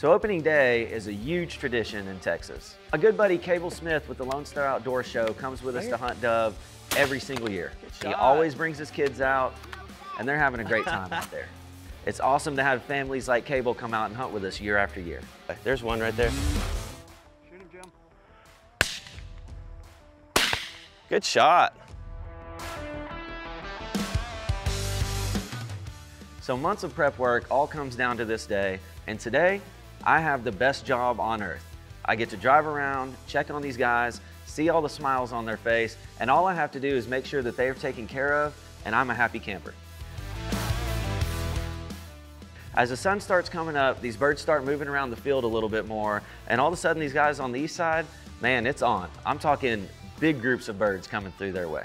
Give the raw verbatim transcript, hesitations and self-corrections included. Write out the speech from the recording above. So opening day is a huge tradition in Texas. A good buddy, Cable Smith, with the Lone Star Outdoor Show, comes with us to hunt dove every single year. He always brings his kids out, and they're having a great time out there. It's awesome to have families like Cable come out and hunt with us year after year. There's one right there. Shoot him, Jim. Good shot. So months of prep work all comes down to this day, and today, I have the best job on earth. I get to drive around, check on these guys, see all the smiles on their face, and all I have to do is make sure that they're taken care of and I'm a happy camper. As the sun starts coming up, these birds start moving around the field a little bit more, and all of a sudden these guys on the east side, man, it's on. I'm talking big groups of birds coming through their way.